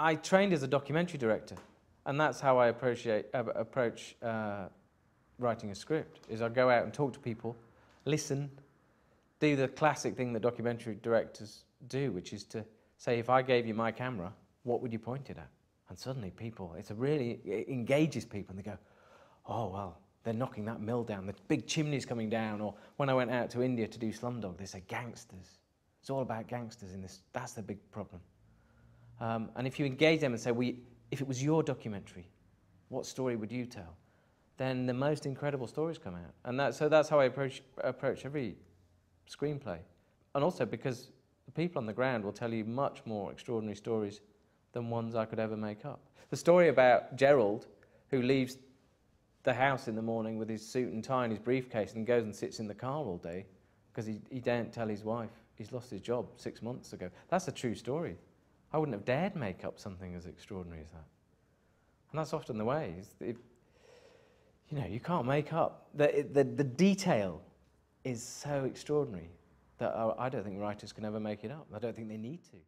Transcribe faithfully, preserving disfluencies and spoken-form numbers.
I trained as a documentary director, and that's how I approach, uh, approach uh, writing a script, is I go out and talk to people, listen, do the classic thing that documentary directors do, which is to say, if I gave you my camera, what would you point it at? And suddenly people, it's a really, it engages people, and they go, oh, well, they're knocking that mill down, the big chimney's coming down, or when I went out to India to do Slumdog, they say gangsters. It's all about gangsters in this, that's the big problem. Um, and if you engage them and say, well, if it was your documentary, what story would you tell? Then the most incredible stories come out. And that, so that's how I approach, approach every screenplay. And also because the people on the ground will tell you much more extraordinary stories than ones I could ever make up. The story about Gerald, who leaves the house in the morning with his suit and tie and his briefcase and goes and sits in the car all day because he, he daren't tell his wife he's lost his job six months ago. That's a true story. I wouldn't have dared make up something as extraordinary as that. And that's often the way. It, you know, you can't make up. The, the, the detail is so extraordinary that I don't think writers can ever make it up. I don't think they need to.